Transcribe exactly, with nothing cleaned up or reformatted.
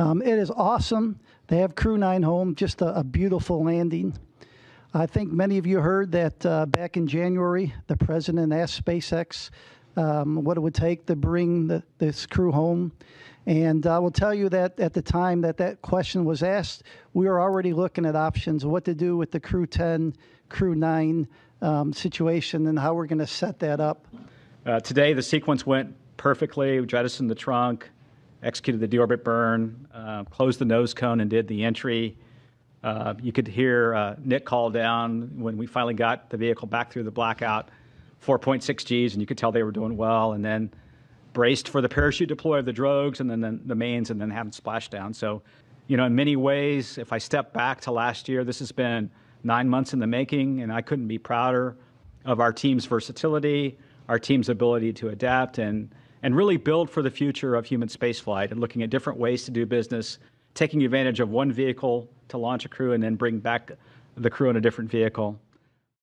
Um, it is awesome. They have Crew nine home, just a, a beautiful landing. I think many of you heard that uh, back in January, the president asked SpaceX um, what it would take to bring the, this crew home. And I will tell you that at the time that that question was asked, we were already looking at options, what to do with the Crew ten, Crew nine um, situation, and how we're going to set that up. Uh, today, the sequence went perfectly. We jettisoned the trunk, executed the deorbit burn, uh, closed the nose cone, and did the entry. Uh, you could hear uh, Nick call down when we finally got the vehicle back through the blackout, four point six Gs, and you could tell they were doing well, and then braced for the parachute deploy of the drogues and then the, the mains, and then having splashdown. So, you know, in many ways, if I step back to last year, this has been nine months in the making, and I couldn't be prouder of our team's versatility, our team's ability to adapt, and and really build for the future of human spaceflight and looking at different ways to do business, taking advantage of one vehicle to launch a crew and then bring back the crew in a different vehicle.